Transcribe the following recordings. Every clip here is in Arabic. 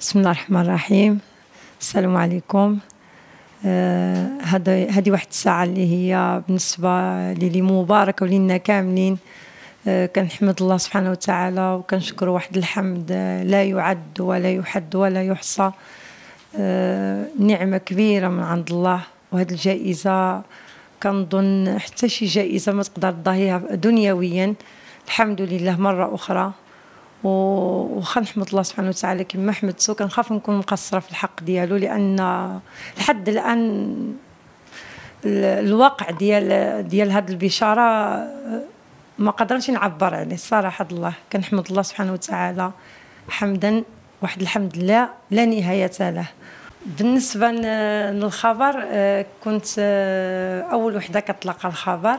بسم الله الرحمن الرحيم. السلام عليكم. هذه واحد الساعه اللي هي بالنسبه لي مباركه ولينا كاملين. كنحمد الله سبحانه وتعالى وكنشكر واحد الحمد لا يعد ولا يحد ولا يحصى. نعمه كبيره من عند الله، وهذه الجائزه كنظن حتى شي جائزه ما تقدر تضاهيها دنيويا. الحمد لله مره اخرى، وخا نحمد الله سبحانه وتعالى كما حمدتو كنخاف نكون مقصره في الحق ديالو، لان لحد الان الواقع ديال هذه البشاره ما قدرتش نعبر عليه الصراحه. الله كنحمد الله سبحانه وتعالى حمدا واحد الحمد لا نهايه له. بالنسبه للخبر، كنت اول وحده كتلقى الخبر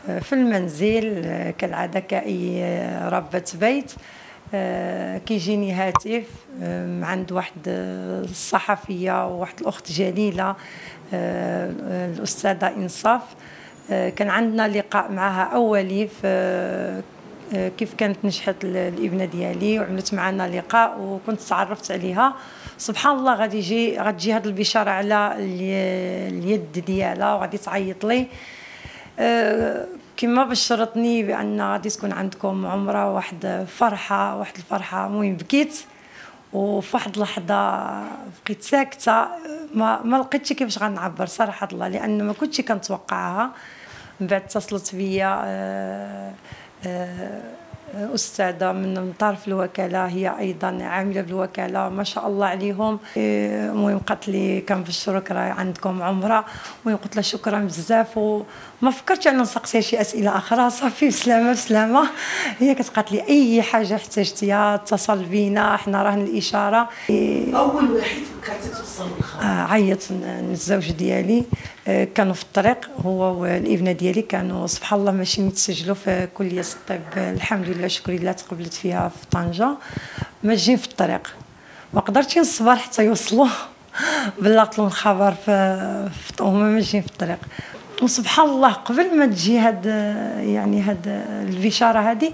في المنزل كالعاده كأي ربة بيت. كيجيني هاتف عند واحد الصحفيه وواحد الاخت جليله الاستاذه انصاف. كان عندنا لقاء معها اولي في كيف كانت نجحت الابنه ديالي، وعملت معنا لقاء وكنت تعرفت عليها. سبحان الله غادي تجي هذه البشاره على اليد ديالها وغادي تعيط لي كما بشرتني بان غادي تكون عندكم عمره، واحد الفرحه المهم بكيت. وفي واحد اللحظه بقيت ساكته، ما لقيتش كيفاش غنعبر صراحه الله، لان ما كنتش كنتوقعها. من بعد اتصلت بيا استاذه من طرف الوكاله، هي ايضا عامله بالوكاله ما شاء الله عليهم. المهم قالت لي كنبشرك راه عندكم عمره. المهم قلت لها شكرا بزاف، وما فكرتش انا نسقسيها شي اسئله اخرى. صافي بسلامه بسلامه. هي كتقالت لي اي حاجه احتاجتيها اتصل بينا، حنا راه الاشاره. اول واحد فكرتي توصل للخبر؟ عيط للزوج ديالي. كانوا في الطريق هو والابنه ديالي، كانوا سبحان الله ماشي متسجلوا في كليه الطب الحمد لله شكرا لله تقبلت فيها في طنجه. ماجين في الطريق ما قدرتش نصبر حتى يوصلوا بلغتهم الخبر في هما ماجين في الطريق. وسبحان الله قبل ما تجي هاد البشاره هذه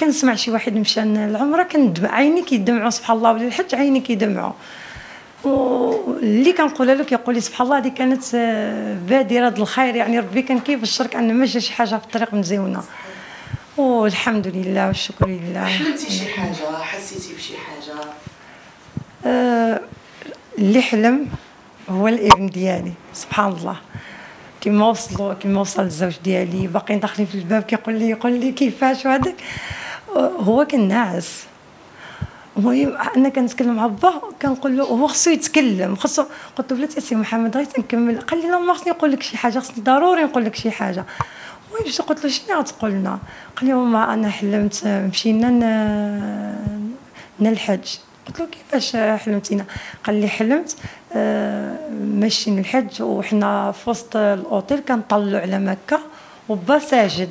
كنسمع شي واحد مشى العمره كندمع، عيني كيدمعوا سبحان الله ولا الحج عيني كيدمعوا. واللي كنقولها له كيقول لي سبحان الله هذه كانت بادره الخير، يعني ربي كان كيبشرك ان ما جا شي حاجه في الطريق مزيونه. والحمد لله والشكر لله. حلمتي شي حاجه؟ حسيتي بشي حاجه؟ اللي حلم هو الابن ديالي سبحان الله. كيما وصل الزوج ديالي باقيين داخلين في الباب كيقول لي كيفاش وهذاك، هو كان ناعس. المهم انا كنتكلم مع با كنقول له هو خصو يتكلم خصو. قلت له بلاتي سي محمد غير تنكمل. قال لي لا ما خصني نقول لك شي حاجه، خصني ضروري نقول لك شي حاجه. المهم قلت له شنو غتقول لنا؟ قال لي ماما انا حلمت مشينا للحج. قلت له كيفاش حلمتينا؟ قال لي حلمت ماشيين للحج وحنا في وسط الاوتيل كنطلعوا على مكه وبا ساجد،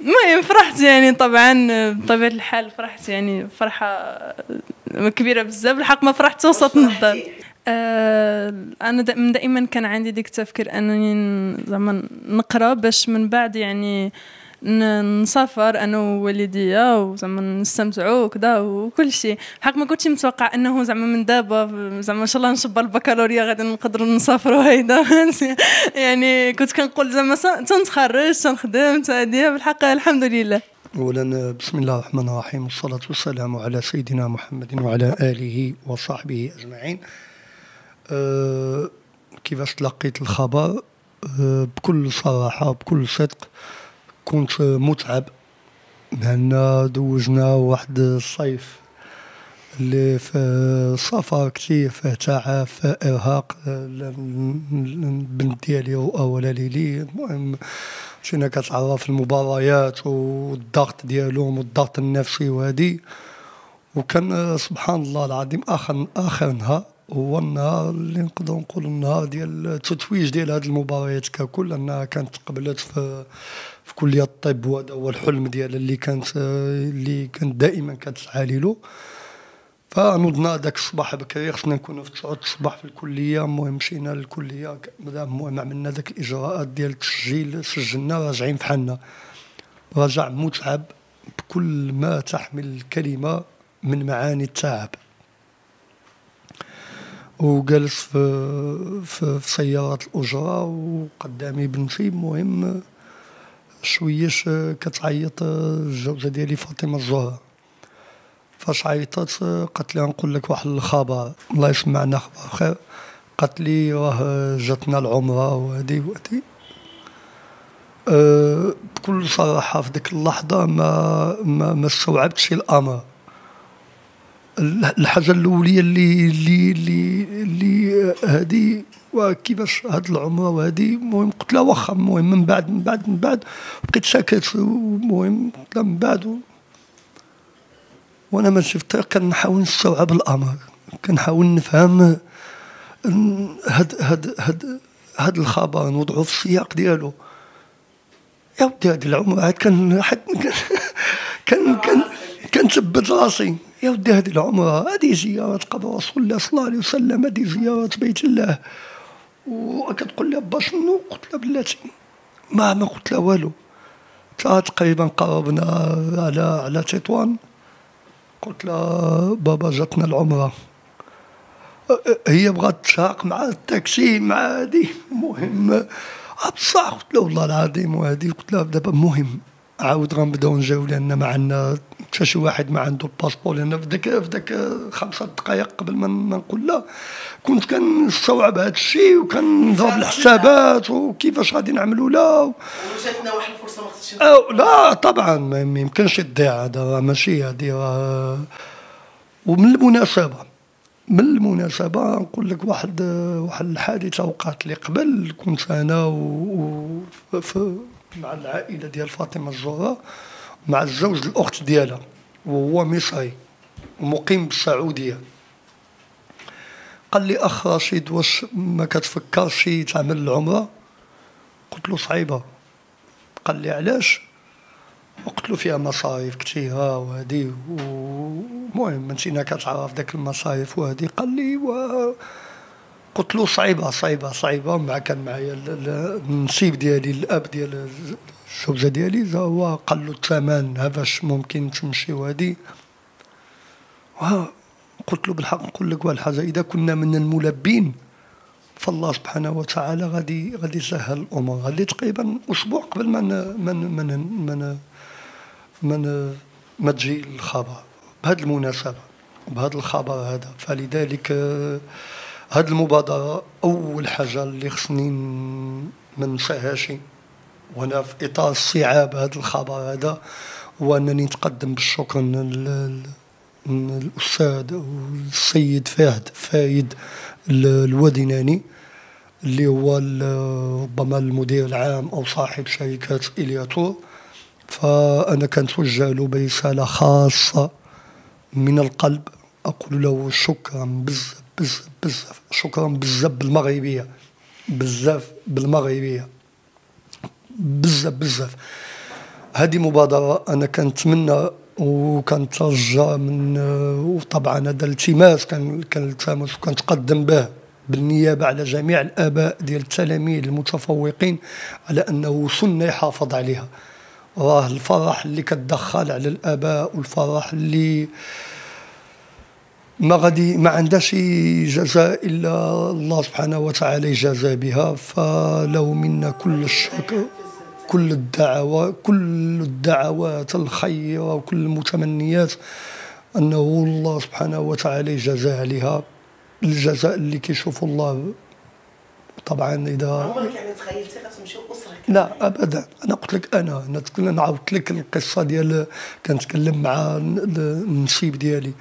المهم فرحت، يعني طبعا بطبيعه الحال فرحت، يعني فرحه كبيره بزاف. الحق ما فرحت وسط الدار. انا دائما كان عندي ديك التفكير انني زعما نقرا باش من بعد يعني نسافر انا ووالديا وزعما نستمتعوا وكذا وكل شيء. حق ما كنتش متوقع انه زعما من دابا زعما ان شاء الله نشبر البكالوريا غادي نقدروا نسافروا هيدا. يعني كنت كنقول زعما تنتخرج تنخدم تاديه. بالحق الحمد لله. اولا بسم الله الرحمن الرحيم، والصلاه والسلام على سيدنا محمد وعلى اله وصحبه اجمعين. كيفاش تلقيت الخبر؟ بكل صراحه بكل صدق كنت متعب، لان دوزنا واحد الصيف اللي في سفر كثير، في تعب، في ارهاق. البنت ديالي رؤى ولا ليلي، المهم مشينا كتعرف المباريات والضغط ديالهم والضغط النفسي وهذه. وكان سبحان الله العظيم اخر نهار هو النهار اللي نقدر نقول النهار ديال التتويج ديال هذه المباريات ككل، انها كانت تقبلت في كليه الطب، وهذا هو الحلم ديالها اللي كانت دائما كتسعى له. فنوضنا داك الصباح بكري، خصنا نكونوا في 9 الصباح في الكليه. المهم مشينا للكليه، المهم عملنا داك الاجراءات ديال التسجيل، سجلنا راجعين فحالنا. رجع متعب بكل ما تحمل الكلمه من معاني التعب، وجالس في سيارة الأجرة وقدامي بنتي. المهم شويش كتعيط الزوجة ديالي فاطمة الزهرة، فاش عيطت قالت لي نقول لك واحد الخبر، الله يسمعنا خبر خير. قالت لي راه جاتنا العمرة وهادي وهادي. بكل صراحة في ديك اللحظة ما استوعبتش الأمر. الحاجه الاوليه اللي هذه وكيفاش هاد العمره وهذه. المهم قلت لها واخا. المهم من بعد بقيت ساكت. المهم من بعد وانا ماشي في الطريق كنحاول نستوعب الامر، كنحاول نفهم هاد الخبر نوضعه في السياق ديالو. يا ودي هاد العمره عاد كنثبت راسي. يا ودي هذه العمره، هذه زياره قبر رسول الله صلى الله عليه وسلم، هذه زياره بيت الله. وكتقول لها با شنو؟ قلت لها بلاتي ما قلت لها والو. تقريبا قربنا على تطوان، قلت لها بابا جاتنا العمره. هي بغات تساق مع التاكسي مع هذه. المهم بصح قلت لها والله العظيم وهذه، قلت لها دابا مهم عاود غنبداو نجاو، لان ما عندنا حتى شي واحد ما عنده الباسبور. لان في داك 5 دقائق قبل ما نقول لا كنت كنستوعب هذا الشيء وكنضرب الحسابات وكيفاش غادي نعملوا لا وجاتنا واحد الفرصه ما خصنيش لا طبعا ما يمكنش تضيع، هذا ماشي هذه. ومن المناسبه نقول لك واحد الحادثه وقعت لي قبل. كنت انا مع العائله ديال فاطمه الزهراء، مع الزوج الاخت ديالها، وهو مصري ومقيم بالسعوديه. قال لي اخ رشيد واش ما كتفكرش تعمل العمره؟ قلت له صعيبه. قال لي علاش؟ قلت له فيها مصاريف كثيره وهذه. المهم مشينا كتعرف داك المصاريف وهذه. قال لي قلت له صعيبه صعيبه صعيبه. مع كان معايا النسيب ديالي، الاب ديال الزوجه ديالي، هو قال له الثمن هافاش ممكن تمشي وهادي. قلت له بالحق نقول لك واحد الحاجه، اذا كنا من الملبين فالله سبحانه وتعالى غادي يسهل الامور. غادي تقريبا اسبوع قبل ما تجي الخبر بهذه المناسبه بهذا الخبر هذا. فلذلك هاد المبادرة أول حاجة اللي خصني ما ننساهاش وأنا في إطار استيعاب هاد الخبر هذا، هو أنني نتقدم بالشكر للأستاذ والسيد فايد الوديناني، اللي هو ربما المدير العام أو صاحب شركة إلياتور. فأنا كنتوجه له برسالة خاصة من القلب، أقول له شكرا بزاف بزاف بزاف، شكرا بزاف بالمغربيه، بزاف بالمغربيه، بزاف بزاف. هذه مبادره انا كنتمنى وكنترجى من، وطبعا هذا التماس كنلتمس وكنتقدم به بالنيابه على جميع الاباء ديال التلاميذ المتفوقين، على انه سنه يحافظ عليها. راه الفرح اللي كتدخل على الاباء، والفرح اللي ما عندهاش جزاء الا الله سبحانه وتعالى يجازى بها. فلو منا كل الشكر، كل الدعوات الخيره وكل المتمنيات انه الله سبحانه وتعالى يجازى عليها الجزاء اللي كيشوفوا الله. طبعا اذا عمرك يعني تخيلتي غتمشي لاسرك؟ لا ابدا. انا قلت لك انا عاودت لك القصه ديال كنتكلم مع النسيب ديالي،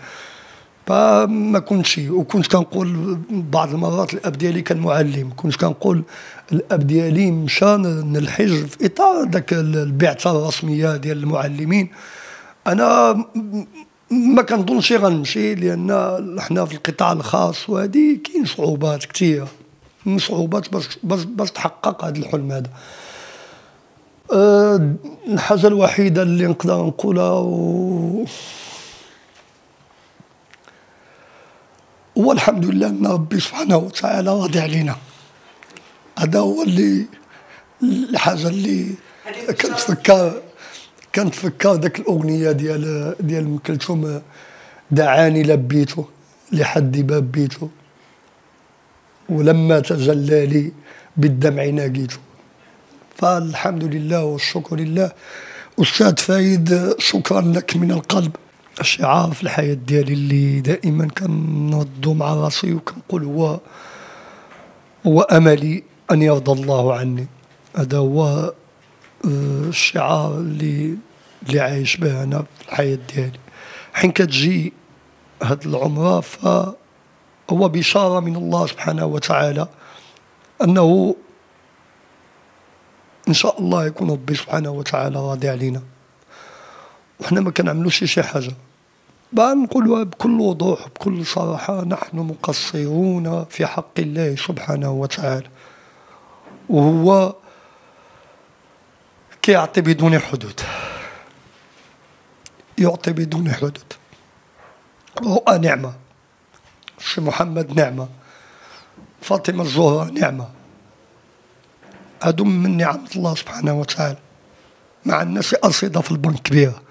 فما كنتش، وكنت كنقول بعض المرات الاب ديالي كان معلم، كنت كنقول الاب ديالي مشى نلحج في اطار ذاك البعثه الرسميه ديال المعلمين. انا ما كنظنش غنمشي، لان حنا في القطاع الخاص وهذه كاين صعوبات كثيره، صعوبات باش تحقق هذا الحلم هذا. الحاجه الوحيده اللي نقدر نقولها هو الحمد لله ان ربي سبحانه وتعالى راضي علينا. هذا هو اللي الحاجه اللي كنتفكر داك الاغنيه ديال ام كلثوم، دعاني لبيته لحد باب بيته ولما تجلى لي بالدمع ناجيته. فالحمد لله والشكر لله. استاذ فايد، شكرا لك من القلب. الشعار في الحياه ديالي اللي دائما كنردو مع راسي وكنقول هو املي ان يرضى الله عني. هذا هو الشعار اللي عايش به انا في الحياه ديالي. حين كتجي هاد العمره فهو بشاره من الله سبحانه وتعالى انه ان شاء الله يكون ربي سبحانه وتعالى راضي علينا، وحنا ما كنعملوش شي حاجه. بنقولها بكل وضوح بكل صراحه، نحن مقصرون في حق الله سبحانه وتعالى، وهو كيعطي بدون حدود، يعطي بدون حدود. رؤى نعمه، شي محمد نعمه، فاطمه الزهراء نعمه، هادو من نعمة الله سبحانه وتعالى. ما عندناش أرصدة في البنك كبيرة،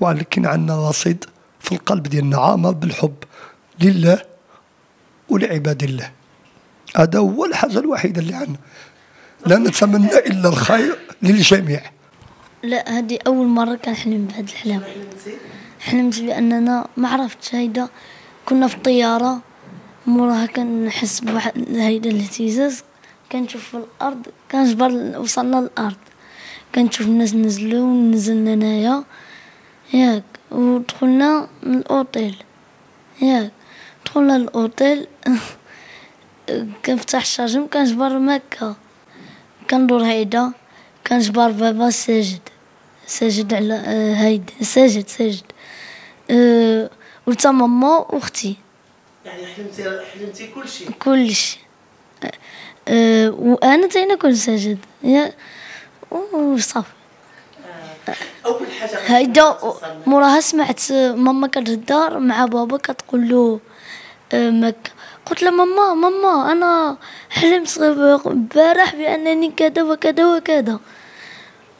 ولكن عندنا رصيد في القلب ديالنا عامر بالحب لله ولعباد الله. هذا هو الحاجة الوحيدة اللي عندنا. لا نتمنى إلا الخير للجميع. لا، هذه أول مرة كنحلم بهذا الحلم. حلمت بأننا ما عرفتش، هيدا كنا في الطيارة، موراها كنحس بواحد هيدا الاهتزاز، كنشوف في الارض، كنجبر وصلنا للارض، كنشوف الناس نزلوا ونزلنا انايا ياك، ودخلنا من الاوتيل ياك، دخلنا للاوتيل كنفتح الشاجم كنجبر مكه، كندور هيدا كنجبر بابا ساجد على هيدا ساجد وتا ماما واختي. يعني حلمتي كلشي وانا تاينا كل ساجد يا وصافي. اول حاجه هيدا موراها سمعت ماما كتهضر مع بابا كتقول له مكه. قلت لها ماما انا حلمت البارح بانني كذا وكذا وكذا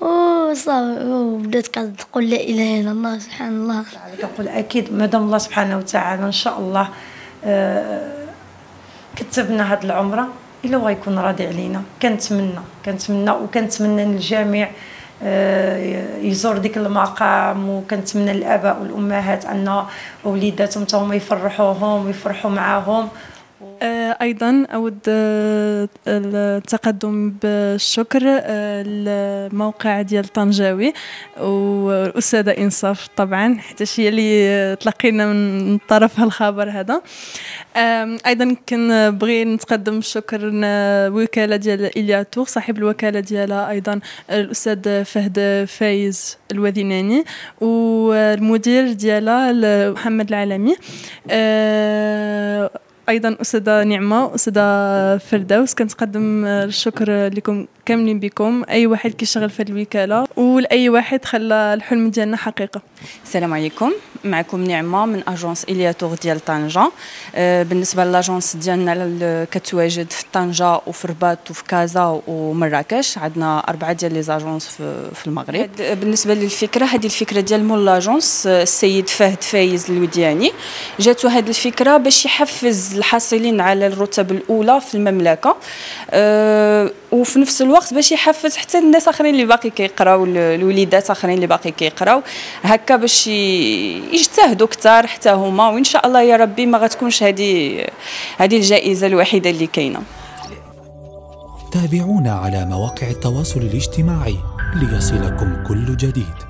وصافي، وبدات كتقول لا اله الا الله سبحان الله. كنقول اكيد مادام الله سبحانه وتعالى ان شاء الله كتبنا هاد العمره، إلا هو يكون راضي علينا. كنتمنى وكنتمنى الجميع يزور ديك المقام، وكنتمنى الآباء والأمهات أن وليداتهم تا هما يفرحوهم ويفرحوا معاهم. أيضا أود التقدم بالشكر للموقع ديال طنجاوي والأستاذة إنصاف طبعا، حتى هي اللي تلقينا من طرفها الخبر هذا. أيضا كنبغي نتقدم بالشكر للوكالة ديال إلياتور، صاحب الوكالة ديالها، أيضا الأستاذ فهد فايز الوذيناني، والمدير ديالها محمد العالمي، ايضا أستاذة نعمه وأستاذة فردوس. كنتقدم الشكر لكم كاملين، بكم اي واحد كيشتغل في الوكاله ولاي واحد خلى الحلم ديالنا حقيقه. السلام عليكم، معكم نعمه من اجونس إلياتور ديال طنجه. بالنسبه لاجونس ديالنا اللي كتواجد في طنجه وفي الرباط وفي كازا ومراكش، عندنا 4 ديال لي زاجونس في المغرب. بالنسبه للفكره، هذه الفكره ديال مول لاجونس السيد فهد فايز الودياني، جاتو هذه الفكره باش يحفز الحاصلين على الرتب الاولى في المملكه، وفي نفس الوقت باش يحفز حتى الناس اخرين اللي باقي كيقراو، الوليدات اخرين اللي باقي كيقراو، هكا باش يجتهدوا كثار حتى هما. وان شاء الله يا ربي ما غتكونش هذه الجائزه الوحيده اللي كاينه. تابعونا على مواقع التواصل الاجتماعي ليصلكم كل جديد.